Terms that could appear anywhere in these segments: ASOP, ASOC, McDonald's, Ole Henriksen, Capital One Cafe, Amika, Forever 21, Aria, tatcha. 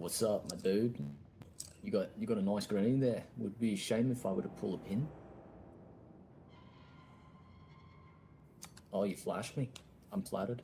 What's up, my dude? You got a nice grenade there. Would be a shame if I were to pull a pin. Oh, you flashed me. I'm flattered.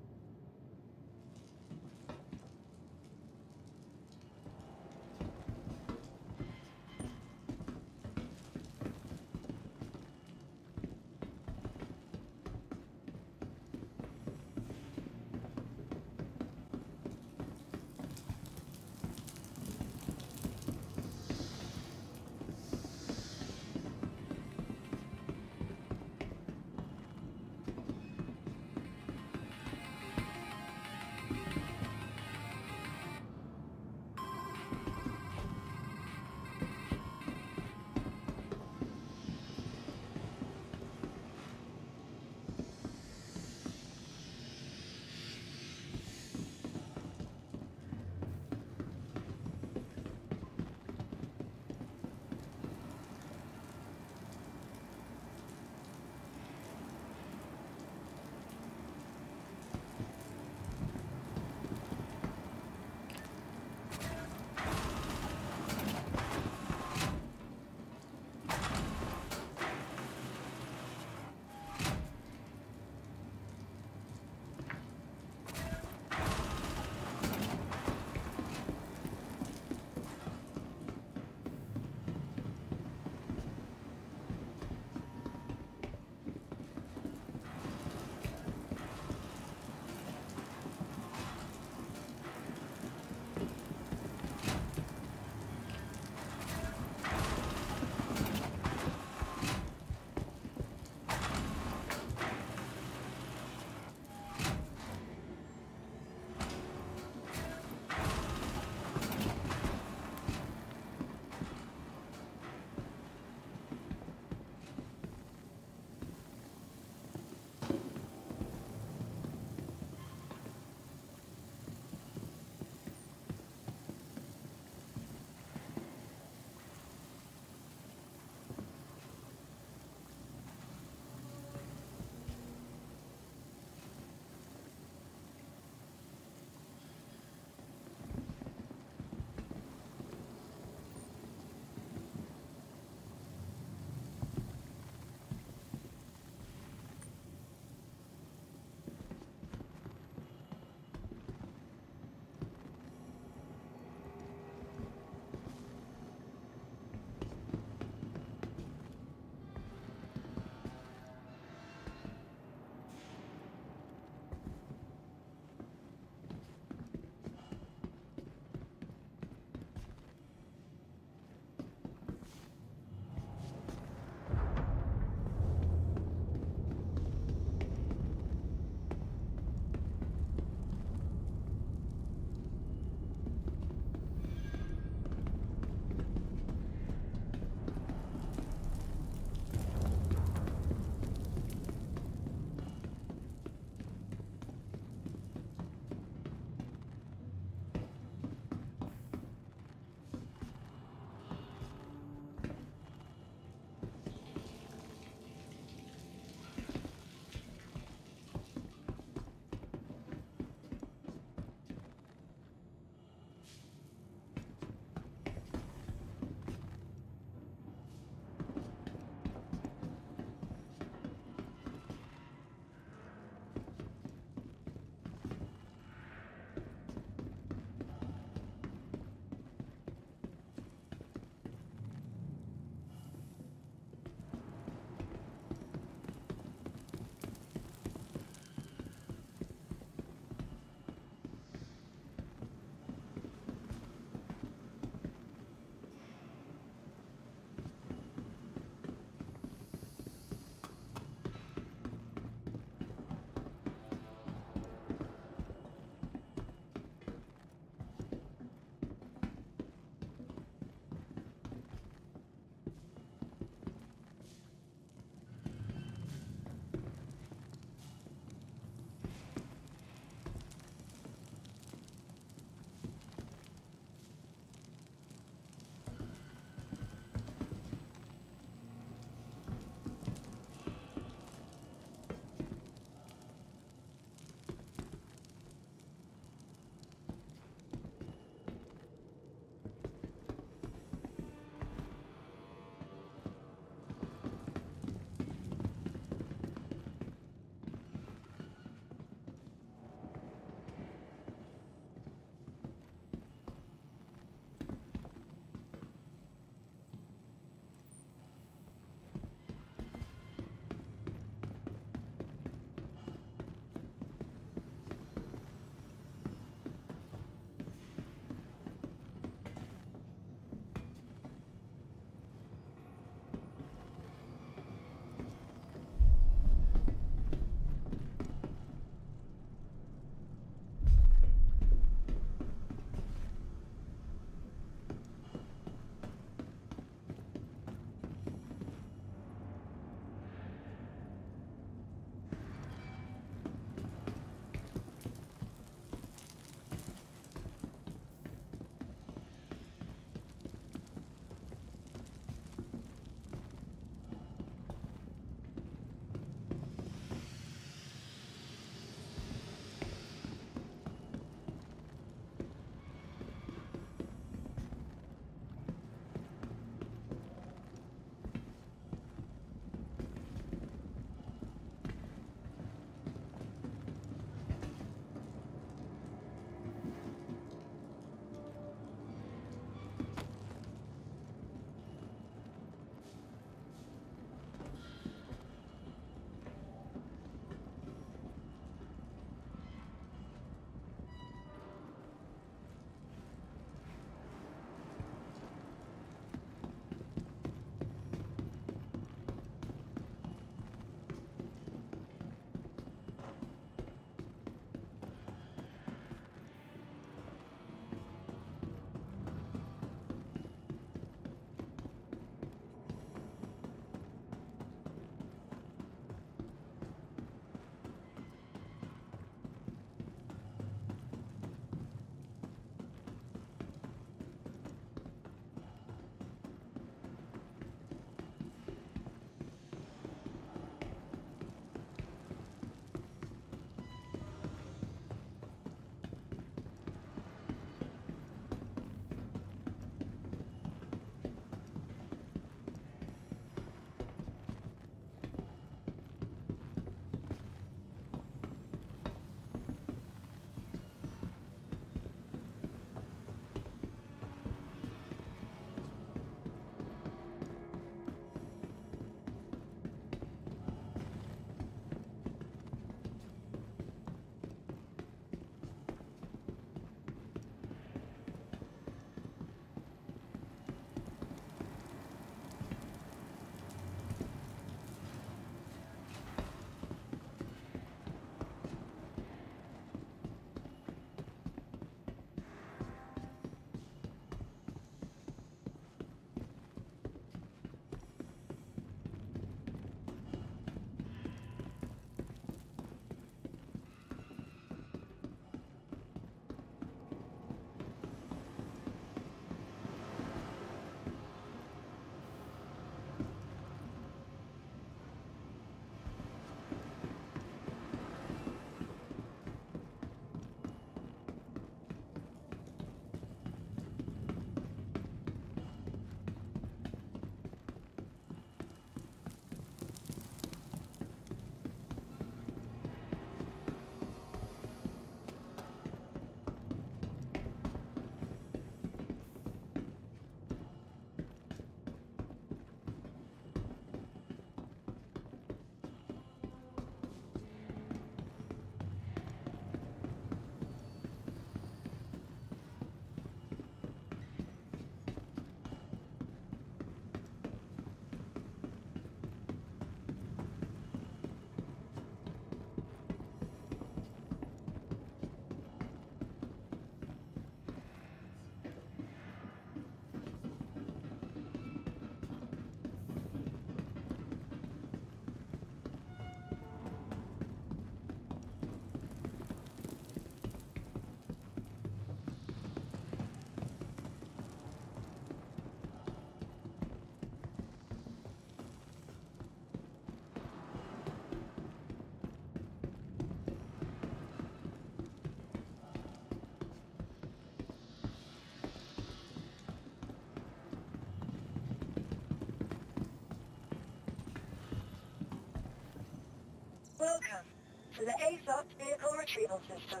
to the ASOP vehicle retrieval system.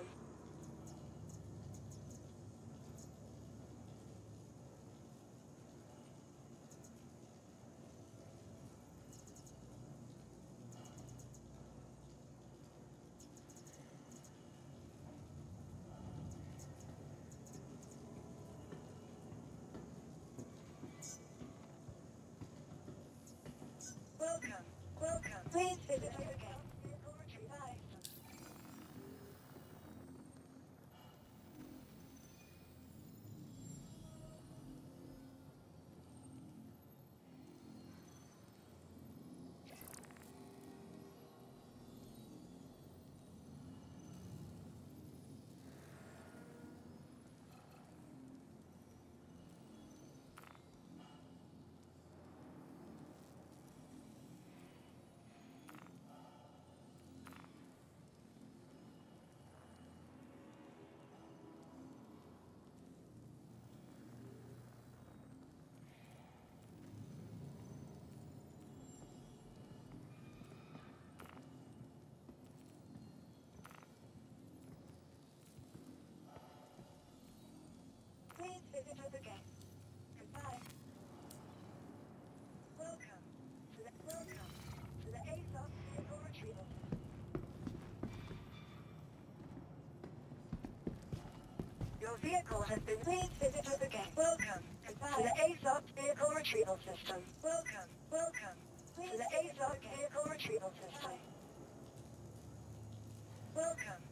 Welcome. Please visit us again. Visit us again. Goodbye. Welcome to the ASOC vehicle retrieval. Your vehicle has been. Please visit us again. Welcome. Goodbye. To the ASOC vehicle retrieval system. Welcome. Please to the ASOC vehicle retrieval system. Welcome.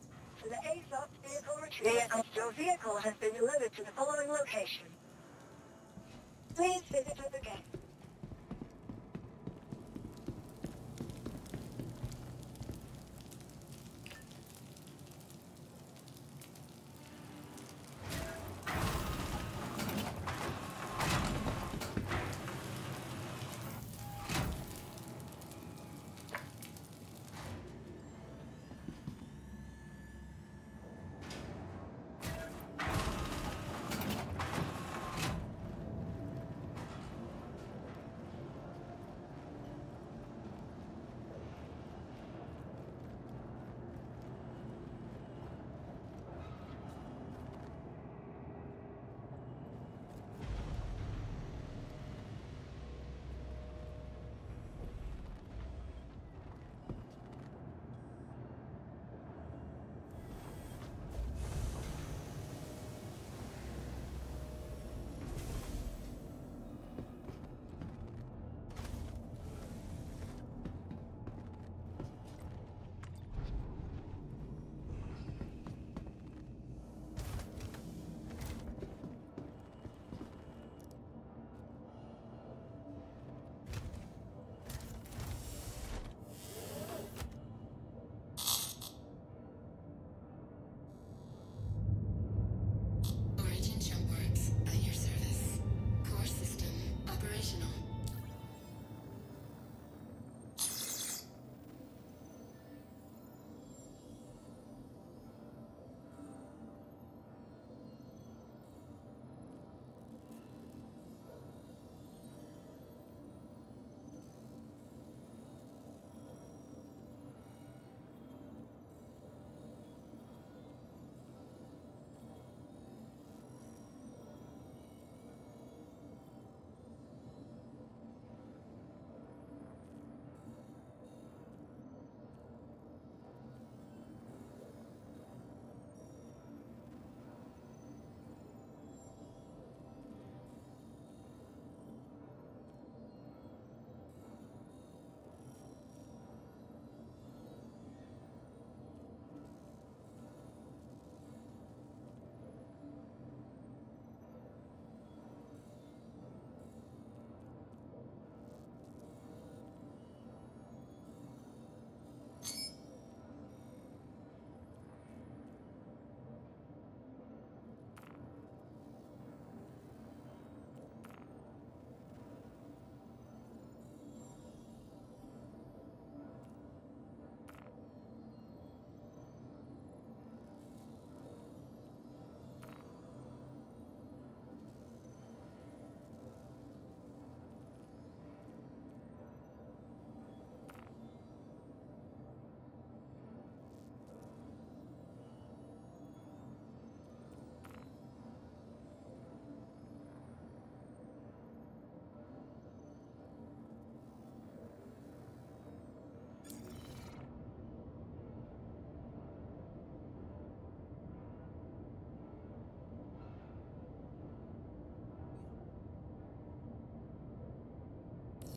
To the ASOP vehicle retrieval. Your vehicle has been delivered to the following location. Please visit us again.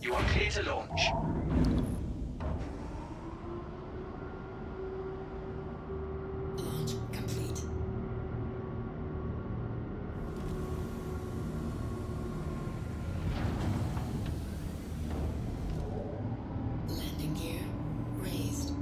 You are clear to launch. Launch complete. Landing gear raised.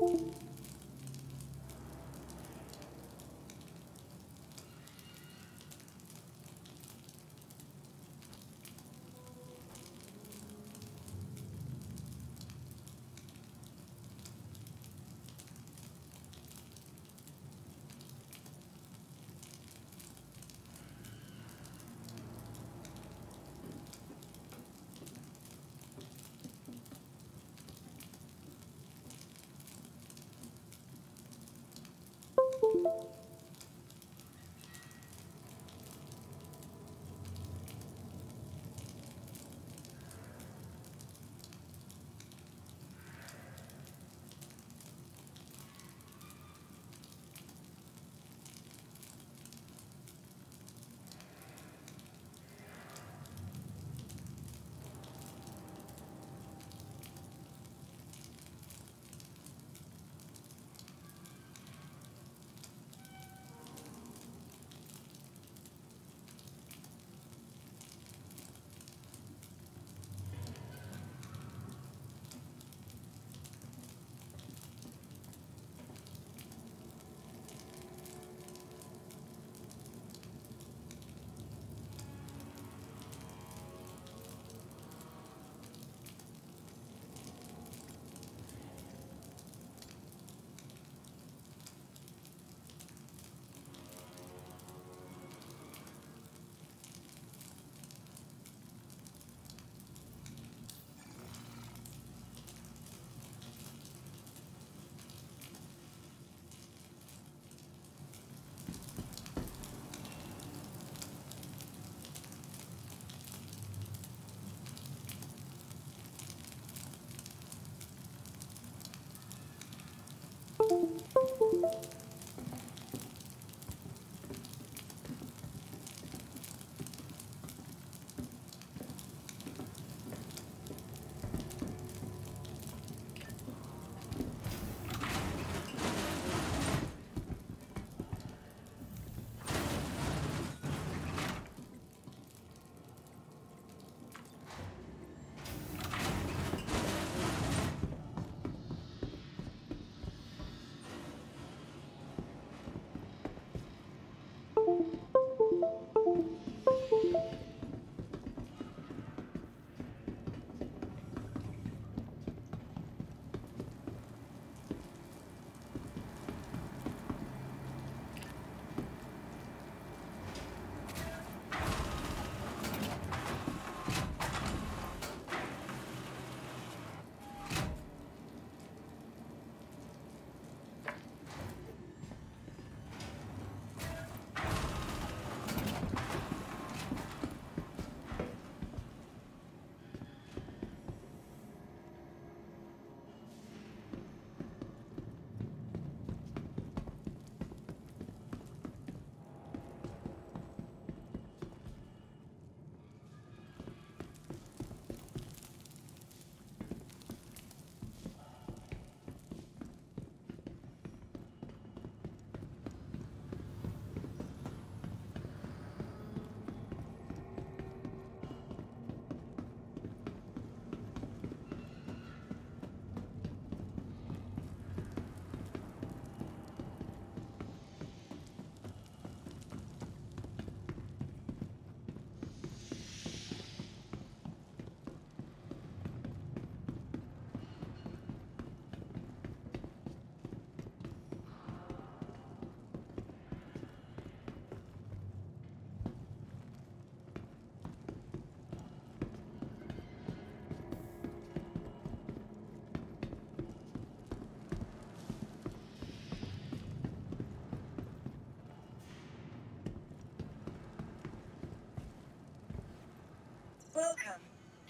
Welcome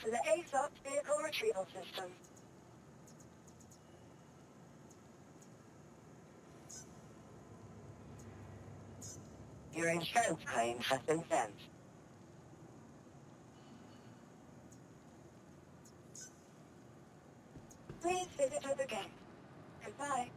to the ASOP vehicle retrieval system. Your insurance claim has been sent. Please visit us again. Goodbye.